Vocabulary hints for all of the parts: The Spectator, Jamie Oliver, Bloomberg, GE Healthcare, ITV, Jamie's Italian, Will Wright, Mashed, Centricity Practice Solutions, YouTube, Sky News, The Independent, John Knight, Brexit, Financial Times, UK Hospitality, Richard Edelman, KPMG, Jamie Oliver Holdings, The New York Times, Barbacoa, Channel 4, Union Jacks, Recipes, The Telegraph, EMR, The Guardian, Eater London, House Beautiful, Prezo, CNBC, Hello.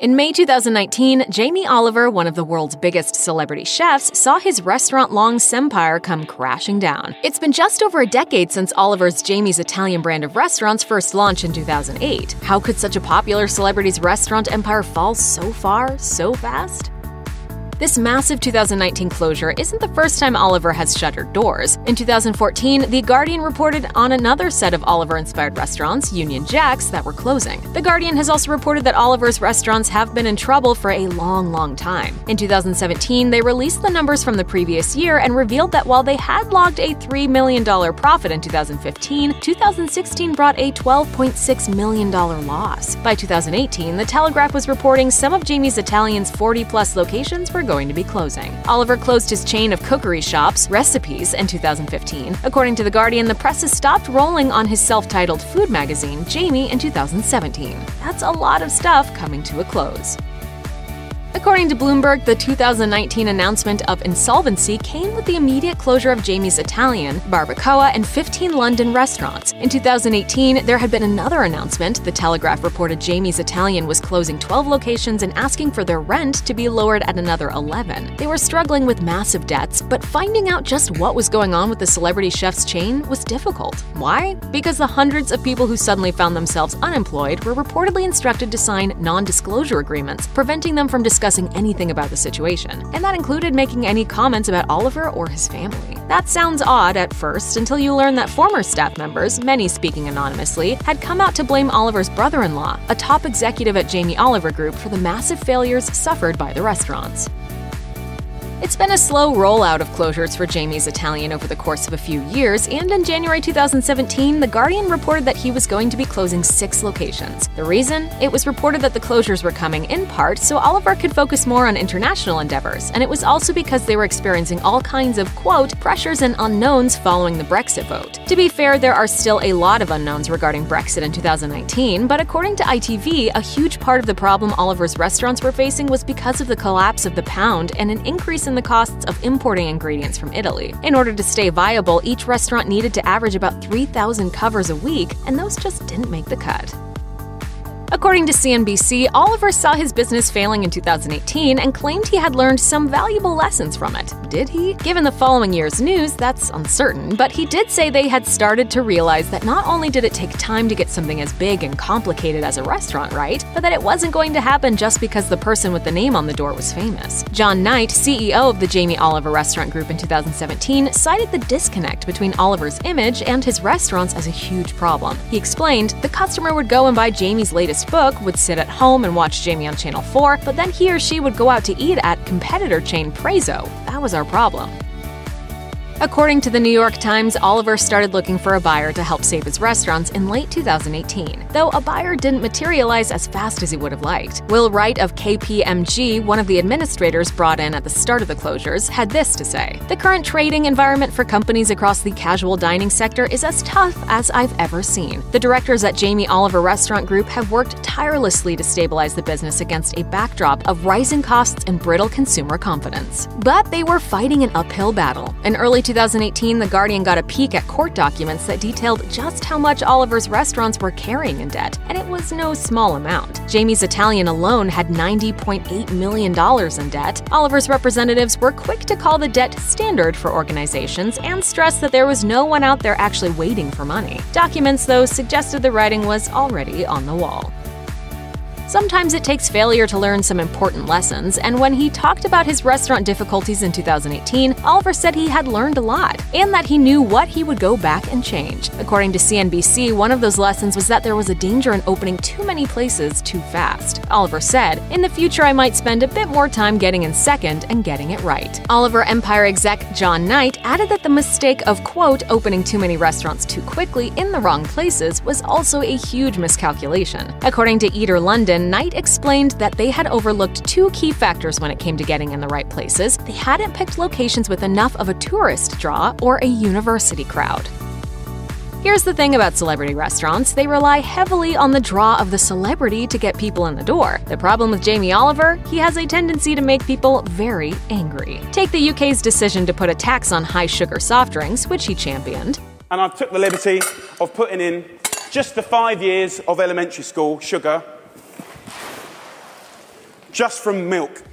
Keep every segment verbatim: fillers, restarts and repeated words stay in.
In May two thousand nineteen, Jamie Oliver, one of the world's biggest celebrity chefs, saw his restaurant-long empire come crashing down. It's been just over a decade since Oliver's Jamie's Italian brand of restaurants first launched in two thousand eight. How could such a popular celebrity's restaurant empire fall so far, so fast? This massive two thousand nineteen closure isn't the first time Oliver has shuttered doors. In two thousand fourteen, The Guardian reported on another set of Oliver-inspired restaurants, Union Jacks, that were closing. The Guardian has also reported that Oliver's restaurants have been in trouble for a long, long time. In two thousand seventeen, they released the numbers from the previous year and revealed that while they had logged a three million dollar profit in two thousand fifteen, two thousand sixteen brought a twelve point six million dollar loss. By two thousand eighteen, The Telegraph was reporting some of Jamie's Italian's forty-plus locations were going to be closing. Oliver closed his chain of cookery shops, Recipes, in two thousand fifteen. According to The Guardian, the press has stopped rolling on his self-titled food magazine, Jamie, in two thousand seventeen. That's a lot of stuff coming to a close. According to Bloomberg, the two thousand nineteen announcement of insolvency came with the immediate closure of Jamie's Italian, Barbacoa, and fifteen London restaurants. In two thousand eighteen, there had been another announcement. The Telegraph reported Jamie's Italian was closing twelve locations and asking for their rent to be lowered at another eleven. They were struggling with massive debts, but finding out just what was going on with the celebrity chef's chain was difficult. Why? Because the hundreds of people who suddenly found themselves unemployed were reportedly instructed to sign non-disclosure agreements, preventing them from discussing anything about the situation, and that included making any comments about Oliver or his family. That sounds odd at first until you learn that former staff members, many speaking anonymously, had come out to blame Oliver's brother-in-law, a top executive at Jamie Oliver Group, for the massive failures suffered by the restaurants. It's been a slow rollout of closures for Jamie's Italian over the course of a few years, and in January two thousand seventeen, The Guardian reported that he was going to be closing six locations. The reason? It was reported that the closures were coming in part so Oliver could focus more on international endeavors, and it was also because they were experiencing all kinds of, quote, pressures and unknowns following the Brexit vote. To be fair, there are still a lot of unknowns regarding Brexit in two thousand nineteen, but according to I T V, a huge part of the problem Oliver's restaurants were facing was because of the collapse of the pound and an increase in in the costs of importing ingredients from Italy. In order to stay viable, each restaurant needed to average about three thousand covers a week, and those just didn't make the cut. According to C N B C, Oliver saw his business failing in two thousand eighteen and claimed he had learned some valuable lessons from it. Did he? Given the following year's news, that's uncertain, but he did say they had started to realize that not only did it take time to get something as big and complicated as a restaurant right, but that it wasn't going to happen just because the person with the name on the door was famous. John Knight, C E O of the Jamie Oliver Restaurant Group in two thousand seventeen, cited the disconnect between Oliver's image and his restaurants as a huge problem. He explained, "The customer would go and buy Jamie's latest book, would sit at home and watch Jamie on Channel four, but then he or she would go out to eat at competitor chain Prezo. That was our problem." According to The New York Times, Oliver started looking for a buyer to help save his restaurants in late two thousand eighteen, though a buyer didn't materialize as fast as he would have liked. Will Wright of K P M G, one of the administrators brought in at the start of the closures, had this to say, "The current trading environment for companies across the casual dining sector is as tough as I've ever seen. The directors at Jamie Oliver Restaurant Group have worked tirelessly to stabilize the business against a backdrop of rising costs and brittle consumer confidence." But they were fighting an uphill battle. In early two thousand eighteen, The Guardian got a peek at court documents that detailed just how much Oliver's restaurants were carrying in debt, and it was no small amount. Jamie's Italian alone had ninety point eight million dollars in debt. Oliver's representatives were quick to call the debt standard for organizations and stressed that there was no one out there actually waiting for money. Documents, though, suggested the writing was already on the wall. Sometimes it takes failure to learn some important lessons, and when he talked about his restaurant difficulties in two thousand eighteen, Oliver said he had learned a lot, and that he knew what he would go back and change. According to C N B C, one of those lessons was that there was a danger in opening too many places too fast. Oliver said, "In the future, I might spend a bit more time getting in second and getting it right." Oliver Empire exec John Knight added that the mistake of, quote, opening too many restaurants too quickly in the wrong places was also a huge miscalculation. According to Eater London, Knight explained that they had overlooked two key factors when it came to getting in the right places. They hadn't picked locations with enough of a tourist draw or a university crowd. Here's the thing about celebrity restaurants, they rely heavily on the draw of the celebrity to get people in the door. The problem with Jamie Oliver? He has a tendency to make people very angry. Take the U K's decision to put a tax on high-sugar soft drinks, which he championed. "And I've took the liberty of putting in just the five years of elementary school sugar just from milk.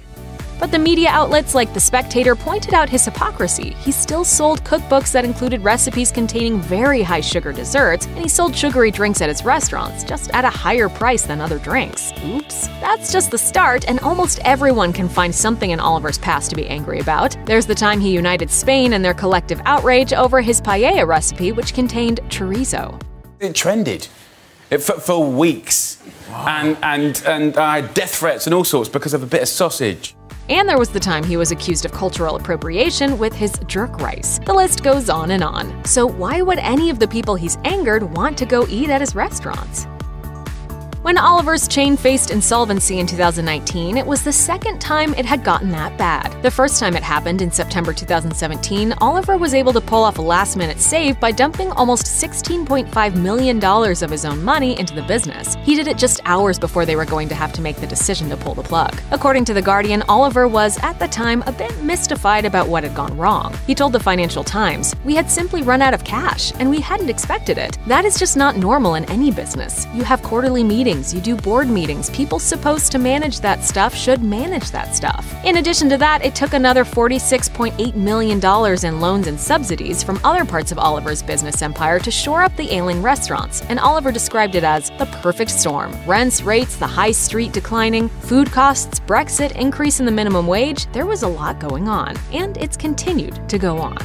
But the media outlets like The Spectator pointed out his hypocrisy. He still sold cookbooks that included recipes containing very high sugar desserts, and he sold sugary drinks at his restaurants, just at a higher price than other drinks. Oops. That's just the start, and almost everyone can find something in Oliver's past to be angry about. There's the time he united Spain in their collective outrage over his paella recipe, which contained chorizo. It trended. It for, for weeks. Wow. And, and, and I had death threats and all sorts because of a bit of sausage. And there was the time he was accused of cultural appropriation with his jerk rice. The list goes on and on. So why would any of the people he's angered want to go eat at his restaurants? When Oliver's chain faced insolvency in two thousand nineteen, it was the second time it had gotten that bad. The first time it happened in September two thousand seventeen, Oliver was able to pull off a last-minute save by dumping almost sixteen point five million dollars of his own money into the business. He did it just hours before they were going to have to make the decision to pull the plug. According to The Guardian, Oliver was, at the time, a bit mystified about what had gone wrong. He told the Financial Times, "We had simply run out of cash, and we hadn't expected it. That is just not normal in any business. You have quarterly meetings. You do board meetings. People supposed to manage that stuff should manage that stuff." In addition to that, it took another forty-six point eight million dollars in loans and subsidies from other parts of Oliver's business empire to shore up the ailing restaurants, and Oliver described it as the perfect storm. Rents, rates, the high street declining, food costs, Brexit, increase in the minimum wage. There was a lot going on, and it's continued to go on.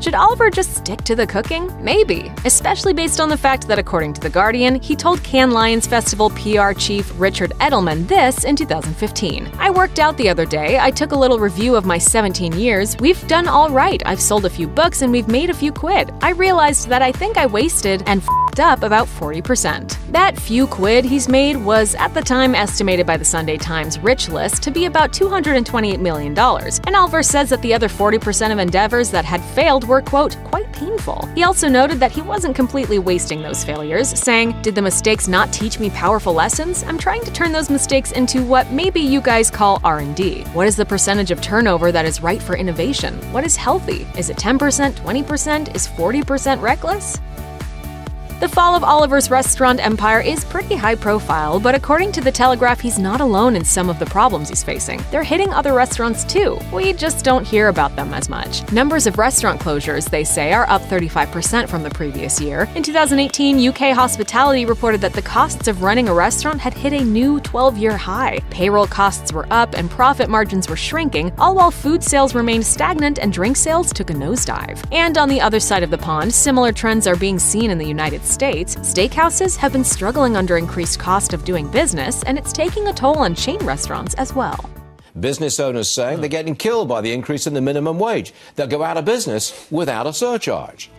Should Oliver just stick to the cooking? Maybe, especially based on the fact that, according to The Guardian, he told Cannes Lions Festival P R chief Richard Edelman this in two thousand fifteen. "I worked out the other day. I took a little review of my seventeen years. We've done all right. I've sold a few books and we've made a few quid. I realized that I think I wasted and f***ed up about forty percent. That few quid he's made was, at the time, estimated by the Sunday Times rich list to be about two hundred twenty-eight million dollars, and Oliver says that the other forty percent of endeavors that had failed were were, quote, quite painful. He also noted that he wasn't completely wasting those failures, saying, "Did the mistakes not teach me powerful lessons? I'm trying to turn those mistakes into what maybe you guys call R and D. What is the percentage of turnover that is right for innovation? What is healthy? Is it ten percent, twenty percent? Is forty percent reckless?" The fall of Oliver's restaurant empire is pretty high profile, but according to The Telegraph, he's not alone in some of the problems he's facing. They're hitting other restaurants too. We just don't hear about them as much. Numbers of restaurant closures, they say, are up thirty-five percent from the previous year. In two thousand eighteen, U K Hospitality reported that the costs of running a restaurant had hit a new twelve-year high. Payroll costs were up and profit margins were shrinking, all while food sales remained stagnant and drink sales took a nosedive. And on the other side of the pond, similar trends are being seen in the United States. States, steakhouses have been struggling under increased cost of doing business, and it's taking a toll on chain restaurants as well. Business owners saying they're getting killed by the increase in the minimum wage. They'll go out of business without a surcharge.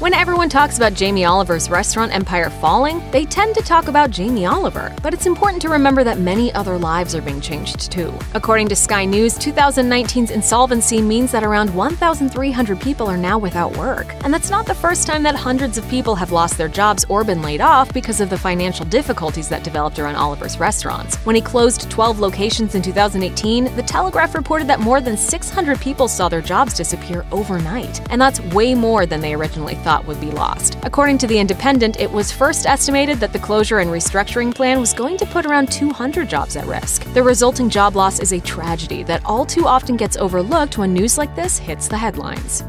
When everyone talks about Jamie Oliver's restaurant empire falling, they tend to talk about Jamie Oliver, but it's important to remember that many other lives are being changed too. According to Sky News, two thousand nineteen's insolvency means that around one thousand three hundred people are now without work. And that's not the first time that hundreds of people have lost their jobs or been laid off because of the financial difficulties that developed around Oliver's restaurants. When he closed twelve locations in two thousand eighteen, The Telegraph reported that more than six hundred people saw their jobs disappear overnight, and that's way more than they originally thought. thought would be lost. According to The Independent, it was first estimated that the closure and restructuring plan was going to put around two hundred jobs at risk. The resulting job loss is a tragedy that all too often gets overlooked when news like this hits the headlines.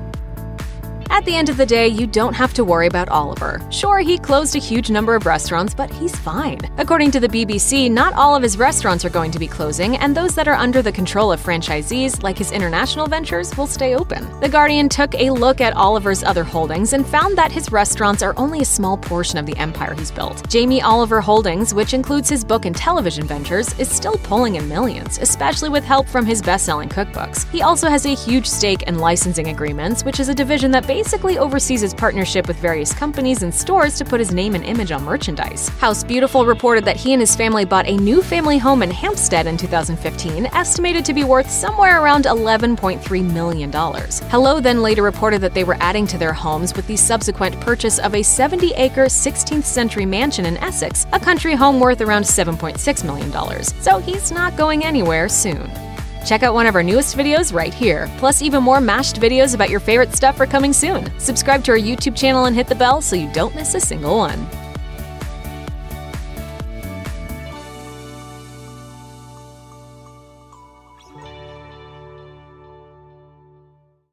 At the end of the day, you don't have to worry about Oliver. Sure, he closed a huge number of restaurants, but he's fine. According to the B B C, not all of his restaurants are going to be closing, and those that are under the control of franchisees, like his international ventures, will stay open. The Guardian took a look at Oliver's other holdings and found that his restaurants are only a small portion of the empire he's built. Jamie Oliver Holdings, which includes his book and television ventures, is still pulling in millions, especially with help from his best-selling cookbooks. He also has a huge stake in licensing agreements, which is a division that basically oversees his partnership with various companies and stores to put his name and image on merchandise. House Beautiful reported that he and his family bought a new family home in Hampstead in two thousand fifteen, estimated to be worth somewhere around eleven point three million dollars. Hello then later reported that they were adding to their homes with the subsequent purchase of a seventy-acre sixteenth century mansion in Essex, a country home worth around seven point six million dollars. So he's not going anywhere soon. Check out one of our newest videos right here. Plus, even more mashed videos about your favorite stuff are coming soon. Subscribe to our YouTube channel and hit the bell so you don't miss a single one.